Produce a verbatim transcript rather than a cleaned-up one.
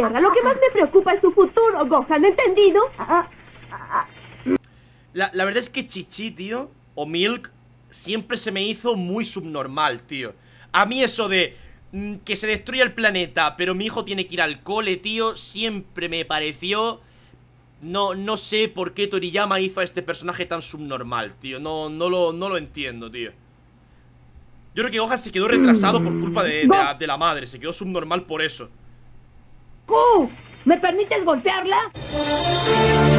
guerra. Lo que más me preocupa es tu futuro, Gohan, ¿entendido? La, la verdad es que Chichi, tío, o Milk, siempre se me hizo muy subnormal, tío. A mí eso de mmm, que se destruya el planeta, pero mi hijo tiene que ir al cole, tío, siempre me pareció... No, no sé por qué Toriyama hizo a este personaje tan subnormal, tío. No, no, lo, no lo entiendo, tío. Yo creo que Gohan se quedó retrasado por culpa de, de, la, de la madre. Se quedó subnormal por eso. ¡Uh! ¿Me permites golpearla?